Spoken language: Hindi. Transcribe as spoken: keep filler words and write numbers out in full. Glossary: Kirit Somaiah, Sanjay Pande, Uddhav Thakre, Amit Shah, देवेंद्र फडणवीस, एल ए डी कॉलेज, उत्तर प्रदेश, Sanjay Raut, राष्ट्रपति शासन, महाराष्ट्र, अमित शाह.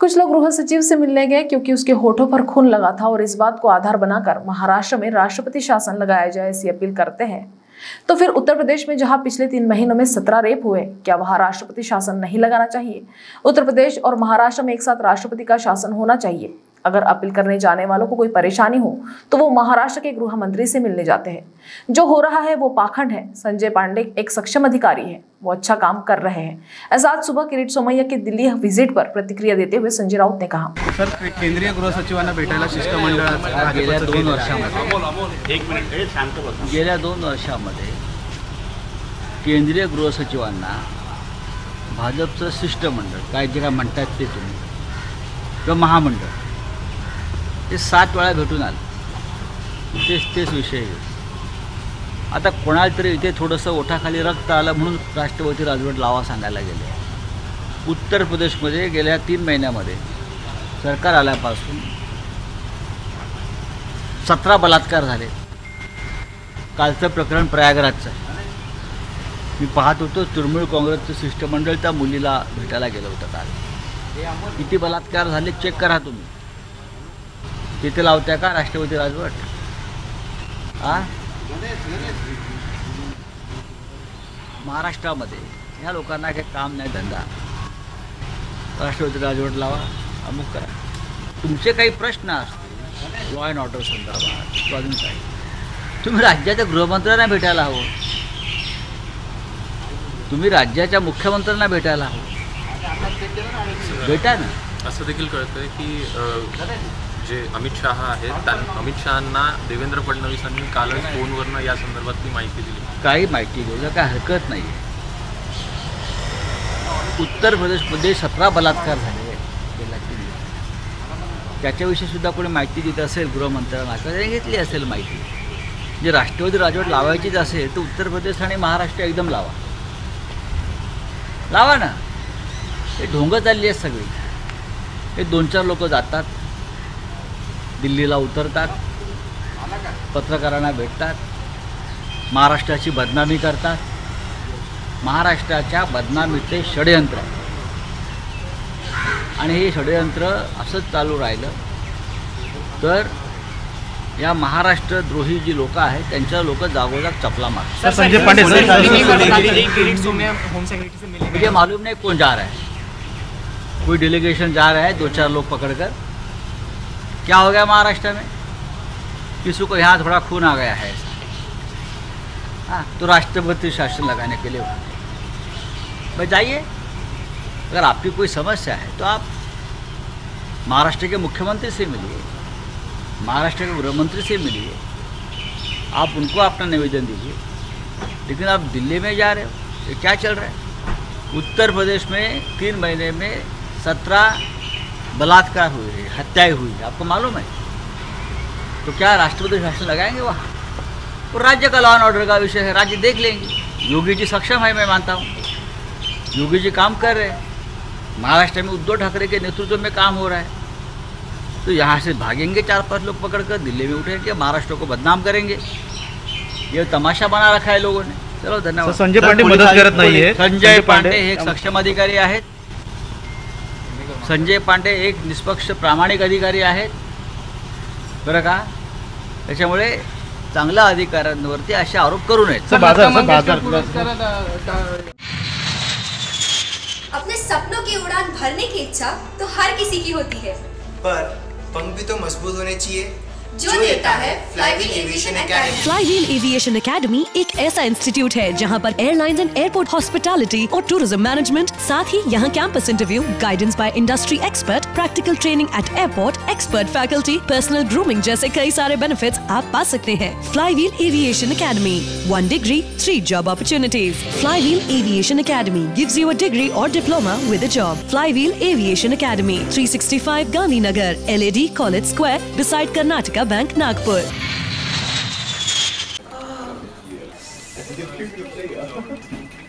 कुछ लोग गृह सचिव से मिलने गए क्योंकि उसके होठों पर खून लगा था और इस बात को आधार बनाकर महाराष्ट्र में राष्ट्रपति शासन लगाया जाए ऐसी अपील करते हैं। तो फिर उत्तर प्रदेश में जहां पिछले तीन महीनों में सत्रह रेप हुए, क्या वहां राष्ट्रपति शासन नहीं लगाना चाहिए? उत्तर प्रदेश और महाराष्ट्र में एक साथ राष्ट्रपति का शासन होना चाहिए। अगर अपील करने जाने वालों को कोई परेशानी हो तो वो महाराष्ट्र के गृह मंत्री से मिलने जाते हैं। जो हो रहा है वो पाखंड है। संजय पांडे एक सक्षम अधिकारी है, वो अच्छा काम कर रहे हैं, ऐसा आज सुबह किरीट सोमैया के दिल्ली विजिट पर प्रतिक्रिया देते हुए संजय राउत ने कहा। सर, केंद्रीय गृह सचिवांना भेटायला शिष्टमंडळ गेल्या दोन वर्षांमध्ये गेल्या दोन वर्षांमध्ये केंद्रीय गृह सचिवांना भाजपचं शिष्टमंडळ काय जे म्हणतात ते तुम्ही किंवा महामंडळ ते सात वेळा भेटून आले, तेच तेच विषय घेऊन। आता कोणाला तरी इथे थोडंसं ओठाखाली रक्त आलं म्हणून राष्ट्रपती राजवट लावा सांगायला गेले। उत्तर प्रदेशमध्ये गेल्या तीन महिन्यामध्ये सरकार आल्यापासून सतरा बलात्कार झाले। कालचं प्रकरण प्रयागराजचं मी पाहत होतो। तृणमूल काँग्रेसचं शिष्टमंडळ त्या मुलीला भेटायला गेलं होतं काल। किती बलात्कार झाले चेक करा तुम्ही। तिथे लावत्या का राष्ट्रपती राजवट? आ महाराष्ट्रामध्ये ह्या लोकांना काही काम नाही धंदा, राष्ट्रपती राजवट लावा अमुक करा। तुमचे काही प्रश्न असतील लॉ अँड ऑर्डर संदर्भात अजून काही, तुम्ही राज्याच्या गृहमंत्र्यांना भेटायला हवं, तुम्ही राज्याच्या मुख्यमंत्र्यांना भेटायला हवं, भेटा ना। असं देखील कळतंय की जे अमित शाह आहेत, अमित शाहांना देवेंद्र फडणवीसांनी कालच फोनवरनं या संदर्भातली माहिती दिली। काही माहिती द्यायला काय हरकत नाही। उत्तर प्रदेशमध्ये सतरा बलात्कार झाले गेला की त्याच्याविषयी सुद्धा कोणी माहिती देत असेल गृहमंत्र्यांना त्यांनी घेतली असेल माहिती। जे राष्ट्रवादी राजवट लावायचीच असेल तर उत्तर प्रदेश आणि महाराष्ट्र एकदम लावा लावा ना। हे ढोंग चालली आहेत सगळी। हे दोन चार लोक जातात, दिल्लीला उतरतात, पत्रकारांना भेटतात, महाराष्ट्राची बदनामी करतात। महाराष्ट्राच्या बदनामीचे षडयंत्र आणि हे षडयंत्र असंच चालू राहिलं तर या महाराष्ट्र द्रोही जी लोक आहेत त्यांच्या लोक जागोजाग चपला मारतात। संजय पांडे मुझे मालूम नहीं कौन जा रहा है, कोई डेलीगेशन जा रहा है दो चार लोग पकड़कर। क्या हो गया महाराष्ट्र में? किसी को यहाँ थोड़ा खून आ गया है हाँ, तो राष्ट्रपति शासन लगाने के लिए भाई जाइए। अगर आपकी कोई समस्या है तो आप महाराष्ट्र के मुख्यमंत्री से मिलिए, महाराष्ट्र के गृहमंत्री से मिलिए, आप उनको अपना निवेदन दीजिए। लेकिन आप दिल्ली में जा रहे हो, ये क्या चल रहा है? उत्तर प्रदेश में तीन महीने में सत्रह बलात्कार हुए, हत्याएं हुई, आपको मालूम है। तो क्या राष्ट्रपति शासन लगाएंगे वहाँ? और राज्य का लॉ एंड ऑर्डर का विषय है, राज्य देख लेंगे। योगी जी सक्षम है, मैं मानता हूँ, योगी जी काम कर रहे हैं। महाराष्ट्र में उद्धव ठाकरे के नेतृत्व में काम हो रहा है। तो यहाँ से भागेंगे चार पाँच लोग पकड़कर, दिल्ली में उठेंगे, महाराष्ट्र को बदनाम करेंगे। ये तमाशा बना रखा है लोगों ने। चलो धन्यवाद। संजय पांडे मदत करत नाही आहे। संजय पांडे एक सक्षम अधिकारी आहेत। संजय पांडे एक निष्पक्ष प्रामाणिक अधिकारी आहेत बरं का। त्याच्यामुळे चांगल्या अधिकाऱ्यांवरती असे आरोप करू नयेत। अपने सपनों की उड़ान भरने की इच्छा तो हर किसी की होती है, पर पंख भी तो मजबूत होने चाहिए जो देता है flywheel aviation academy. Flywheel aviation academy एक ऐसा इंस्टीट्यूट है जहां पर एयरलाइंस एंड एयरपोर्ट हॉस्पिटैलिटी और टूरिज्म मैनेजमेंट, साथ ही यहां campus interview, guidance by industry expert, practical training at airport, expert faculty, personal grooming जैसे कई सारे बेनिफिट्स आप पा सकते हैं। Flywheel aviation academy, one degree three job opportunities. Flywheel aviation academy gives you a degree और diploma with a job. Flywheel aviation academy three sixty five Gandhinagar, एल ए डी कॉलेज square, beside Karnataka bank, Nagpur.